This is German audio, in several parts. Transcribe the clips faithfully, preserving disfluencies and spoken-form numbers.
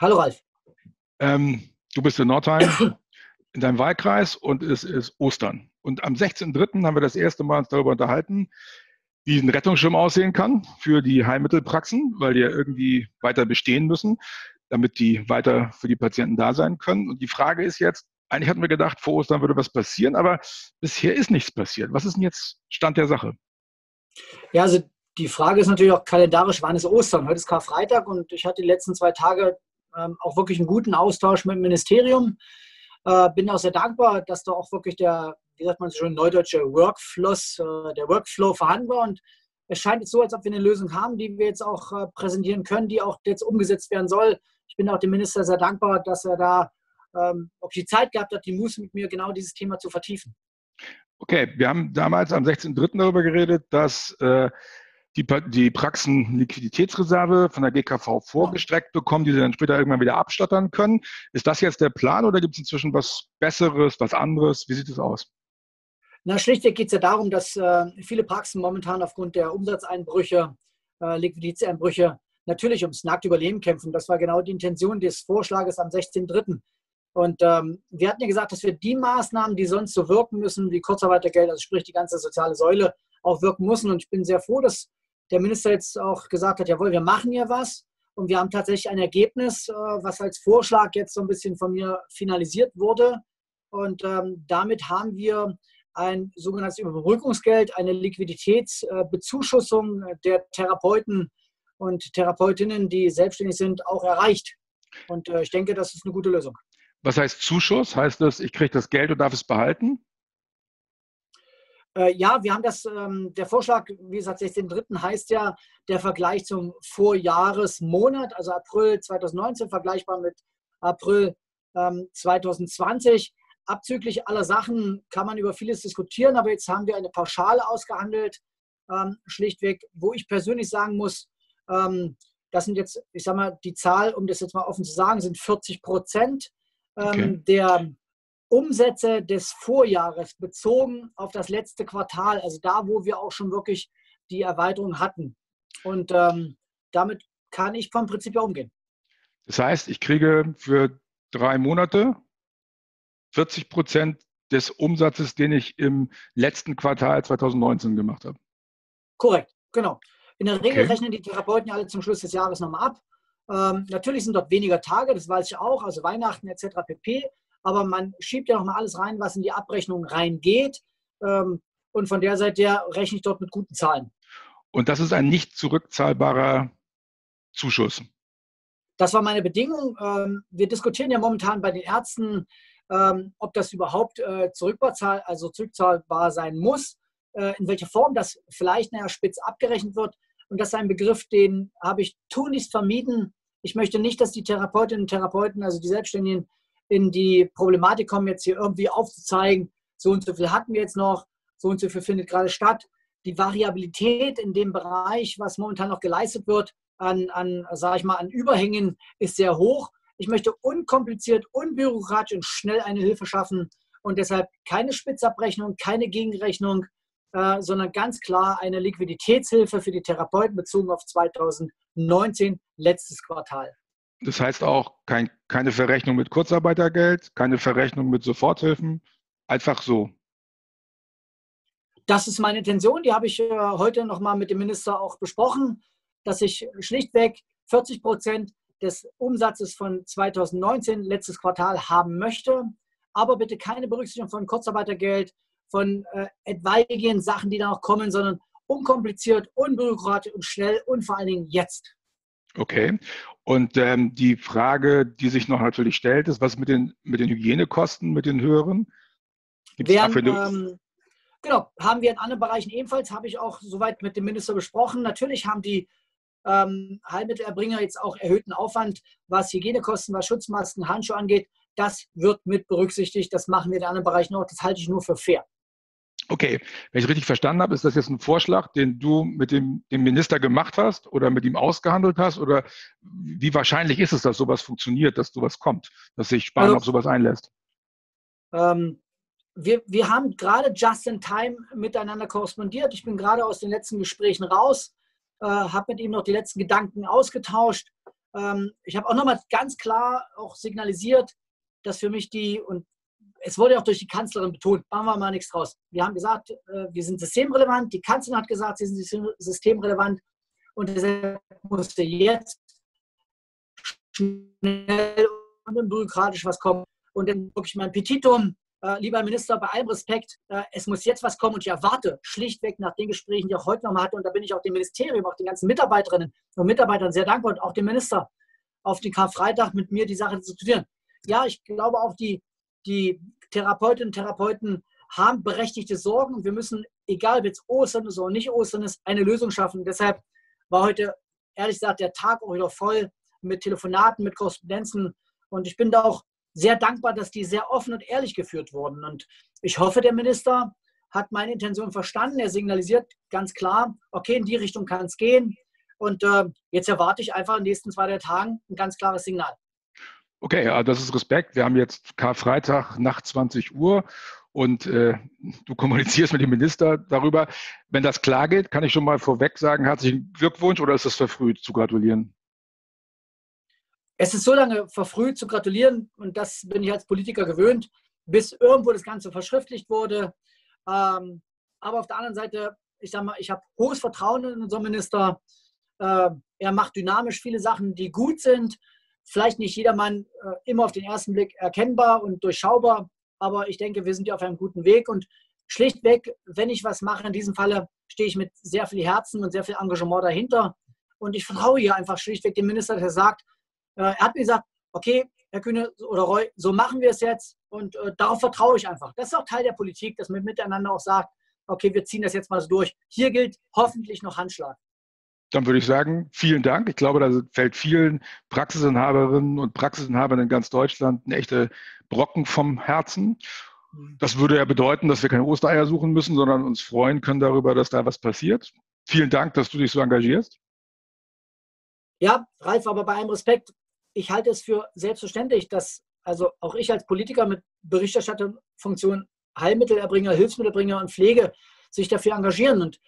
Hallo Ralf. Ähm, du bist in Nordheim, in deinem Wahlkreis, und es ist Ostern. Und am sechzehnten dritten haben wir das erste Mal uns darüber unterhalten, wie ein Rettungsschirm aussehen kann für die Heilmittelpraxen, weil die ja irgendwie weiter bestehen müssen, damit die weiter für die Patienten da sein können. Und die Frage ist jetzt, eigentlich hatten wir gedacht, vor Ostern würde was passieren, aber bisher ist nichts passiert. Was ist denn jetzt Stand der Sache? Ja, also die Frage ist natürlich auch kalendarisch, wann ist Ostern? Heute ist Karfreitag und ich hatte die letzten zwei Tage ähm, auch wirklich einen guten Austausch mit dem Ministerium. Äh, bin auch sehr dankbar, dass da auch wirklich der, wie sagt man so schön, neudeutsche Workflows, äh, der Workflow vorhanden war. Und es scheint jetzt so, als ob wir eine Lösung haben, die wir jetzt auch äh, präsentieren können, die auch jetzt umgesetzt werden soll. Ich bin auch dem Minister sehr dankbar, dass er da Ähm, ob die Zeit gehabt hat, die Muße mit mir genau dieses Thema zu vertiefen. Okay, wir haben damals am sechzehnten dritten darüber geredet, dass äh, die, die Praxen Liquiditätsreserve von der G K V vorgestreckt bekommen, die sie dann später irgendwann wieder abstottern können. Ist das jetzt der Plan oder gibt es inzwischen was Besseres, was anderes? Wie sieht es aus? Na, schlichtweg geht es ja darum, dass äh, viele Praxen momentan aufgrund der Umsatzeinbrüche, äh, Liquiditätseinbrüche natürlich ums nackte Überleben kämpfen. Das war genau die Intention des Vorschlages am sechzehnten dritten Und ähm, wir hatten ja gesagt, dass wir die Maßnahmen, die sonst so wirken müssen, wie Kurzarbeitergeld, also sprich die ganze soziale Säule, auch wirken müssen. Und ich bin sehr froh, dass der Minister jetzt auch gesagt hat, jawohl, wir machen hier was. Und wir haben tatsächlich ein Ergebnis, äh, was als Vorschlag jetzt so ein bisschen von mir finalisiert wurde. Und ähm, damit haben wir ein sogenanntes Überbrückungsgeld, eine Liquiditätsbezuschussung äh, der Therapeuten und Therapeutinnen, die selbstständig sind, auch erreicht. Und äh, ich denke, das ist eine gute Lösung. Was heißt Zuschuss? Heißt das, ich kriege das Geld und darf es behalten? Äh, ja, wir haben das, ähm, der Vorschlag, wie gesagt, sechzehnten dritten heißt ja der Vergleich zum Vorjahresmonat, also April zweitausendneunzehn, vergleichbar mit April ähm, zweitausendzwanzig. Abzüglich aller Sachen kann man über vieles diskutieren, aber jetzt haben wir eine Pauschale ausgehandelt, ähm, schlichtweg, wo ich persönlich sagen muss, ähm, das sind jetzt, ich sag mal, die Zahl, um das jetzt mal offen zu sagen, sind vierzig Prozent. Okay. Der Umsätze des Vorjahres bezogen auf das letzte Quartal, also da, wo wir auch schon wirklich die Erweiterung hatten. Und ähm, damit kann ich vom Prinzip her umgehen. Das heißt, ich kriege für drei Monate vierzig Prozent des Umsatzes, den ich im letzten Quartal zweitausendneunzehn gemacht habe. Korrekt, genau. In der Regel okay. rechnen die Therapeuten alle zum Schluss des Jahres nochmal ab. Ähm, natürlich sind dort weniger Tage, das weiß ich auch, also Weihnachten et cetera pp. Aber man schiebt ja nochmal alles rein, was in die Abrechnung reingeht. Ähm, und von der Seite her rechne ich dort mit guten Zahlen. Und das ist ein nicht zurückzahlbarer Zuschuss? Das war meine Bedingung. Ähm, wir diskutieren ja momentan bei den Ärzten, ähm, ob das überhaupt äh, zurückzahl, also zurückzahlbar sein muss, äh, in welcher Form das vielleicht nachher spitz abgerechnet wird. Und das ist ein Begriff, den habe ich tunlichst vermieden. Ich möchte nicht, dass die Therapeutinnen und Therapeuten, also die Selbstständigen, in die Problematik kommen, jetzt hier irgendwie aufzuzeigen, so und so viel hatten wir jetzt noch, so und so viel findet gerade statt. Die Variabilität in dem Bereich, was momentan noch geleistet wird, an, an sage ich mal, an Überhängen, ist sehr hoch. Ich möchte unkompliziert, unbürokratisch und schnell eine Hilfe schaffen und deshalb keine Spitzabrechnung, keine Gegenrechnung, Äh, sondern ganz klar eine Liquiditätshilfe für die Therapeuten bezogen auf zweitausendneunzehn, letztes Quartal. Das heißt auch kein, keine Verrechnung mit Kurzarbeitergeld, keine Verrechnung mit Soforthilfen, einfach so. Das ist meine Intention, die habe ich äh, heute nochmal mit dem Minister auch besprochen, dass ich schlichtweg vierzig Prozent des Umsatzes von zweitausendneunzehn, letztes Quartal, haben möchte, aber bitte keine Berücksichtigung von Kurzarbeitergeld, von äh, etwaigen Sachen, die da noch kommen, sondern unkompliziert, unbürokratisch und schnell und vor allen Dingen jetzt. Okay. Und ähm, die Frage, die sich noch natürlich stellt, ist, was mit den, mit den Hygienekosten, mit den höheren? Wären, ähm, genau, haben wir in anderen Bereichen ebenfalls, habe ich auch soweit mit dem Minister besprochen. Natürlich haben die ähm, Heilmittelerbringer jetzt auch erhöhten Aufwand, was Hygienekosten, was Schutzmasken, Handschuhe angeht. Das wird mit berücksichtigt. Das machen wir in anderen Bereichen auch. Das halte ich nur für fair. Okay, wenn ich es richtig verstanden habe, ist das jetzt ein Vorschlag, den du mit dem, dem Minister gemacht hast oder mit ihm ausgehandelt hast? Oder wie wahrscheinlich ist es, dass sowas funktioniert, dass sowas kommt, dass sich Spahn also auf sowas einlässt? Ähm, wir, wir haben gerade just in time miteinander korrespondiert. Ich bin gerade aus den letzten Gesprächen raus, äh, habe mit ihm noch die letzten Gedanken ausgetauscht. Ähm, ich habe auch nochmal ganz klar auch signalisiert, dass für mich die, und es wurde auch durch die Kanzlerin betont, machen wir mal nichts draus. Wir haben gesagt, äh, wir sind systemrelevant. Die Kanzlerin hat gesagt, sie sind systemrelevant. Und deshalb musste jetzt schnell und bürokratisch was kommen. Und dann wirklich mein Petitum, äh, lieber Minister, bei allem Respekt, äh, es muss jetzt was kommen. Und ich erwarte schlichtweg nach den Gesprächen, die ich auch heute nochmal hatte, und da bin ich auch dem Ministerium, auch den ganzen Mitarbeiterinnen und Mitarbeitern sehr dankbar und auch dem Minister, auf den Karfreitag mit mir die Sache zu diskutieren. Ja, ich glaube auch, die, die Therapeutinnen und Therapeuten haben berechtigte Sorgen. Und wir müssen, egal ob jetzt Ostern ist oder nicht Ostern ist, eine Lösung schaffen. Deshalb war heute, ehrlich gesagt, der Tag auch wieder voll mit Telefonaten, mit Korrespondenzen. Und ich bin da auch sehr dankbar, dass die sehr offen und ehrlich geführt wurden. Und ich hoffe, der Minister hat meine Intention verstanden. Er signalisiert ganz klar, okay, in die Richtung kann es gehen. Und äh, jetzt erwarte ich einfach in den nächsten zwei, drei Tagen ein ganz klares Signal. Okay, also das ist Respekt. Wir haben jetzt Karfreitag, Nacht zwanzig Uhr. Und äh, du kommunizierst mit dem Minister darüber. Wenn das klar geht, kann ich schon mal vorweg sagen, herzlichen Glückwunsch, oder ist es verfrüht zu gratulieren? Es ist so lange verfrüht zu gratulieren, und das bin ich als Politiker gewöhnt, bis irgendwo das Ganze verschriftlicht wurde. Ähm, aber auf der anderen Seite, ich sage mal, ich habe hohes Vertrauen in unseren Minister. Ähm, er macht dynamisch viele Sachen, die gut sind. Vielleicht nicht jedermann äh, immer auf den ersten Blick erkennbar und durchschaubar. Aber ich denke, wir sind ja auf einem guten Weg. Und schlichtweg, wenn ich was mache, in diesem Falle stehe ich mit sehr viel Herzen und sehr viel Engagement dahinter. Und ich vertraue hier einfach schlichtweg dem Minister, der sagt, äh, er hat mir gesagt, okay, Herr Kühne oder Roy, so machen wir es jetzt. Und äh, darauf vertraue ich einfach. Das ist auch Teil der Politik, dass man miteinander auch sagt, okay, wir ziehen das jetzt mal so durch. Hier gilt hoffentlich noch Handschlag. Dann würde ich sagen, vielen Dank. Ich glaube, da fällt vielen Praxisinhaberinnen und Praxisinhabern in ganz Deutschland eine echte Brocken vom Herzen. Das würde ja bedeuten, dass wir keine Ostereier suchen müssen, sondern uns freuen können darüber, dass da was passiert. Vielen Dank, dass du dich so engagierst. Ja, Ralf, aber bei allem Respekt, ich halte es für selbstverständlich, dass also auch ich als Politiker mit Berichterstatterfunktion, Heilmittelerbringer, Hilfsmittelbringer und Pflege sich dafür engagieren. Und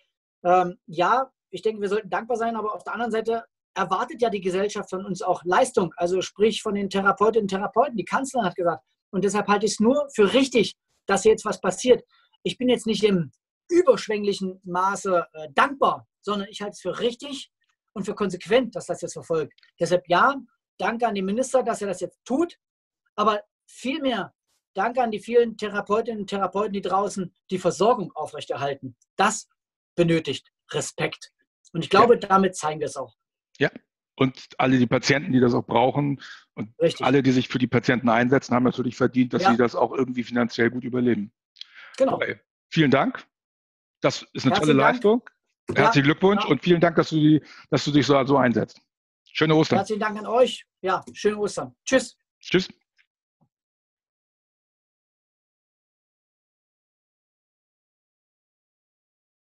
ähm, ja, ich denke, wir sollten dankbar sein, aber auf der anderen Seite erwartet ja die Gesellschaft von uns auch Leistung, also sprich von den Therapeutinnen und Therapeuten. Die Kanzlerin hat gesagt, und deshalb halte ich es nur für richtig, dass jetzt was passiert. Ich bin jetzt nicht im überschwänglichen Maße äh, dankbar, sondern ich halte es für richtig und für konsequent, dass das jetzt verfolgt. Deshalb ja, danke an den Minister, dass er das jetzt tut, aber vielmehr danke an die vielen Therapeutinnen und Therapeuten, die draußen die Versorgung aufrechterhalten. Das benötigt Respekt. Und ich glaube, ja, damit zeigen wir es auch. Ja, und alle die Patienten, die das auch brauchen, und richtig, alle, die sich für die Patienten einsetzen, haben natürlich verdient, dass ja, sie das auch irgendwie finanziell gut überleben. Genau. Okay. Vielen Dank. Das ist eine Herzlichen tolle Dank. Leistung. Herzlichen ja, Glückwunsch genau. und vielen Dank, dass du, die, dass du dich so, so einsetzt. Schöne Ostern. Herzlichen Dank an euch. Ja, schöne Ostern. Tschüss. Tschüss.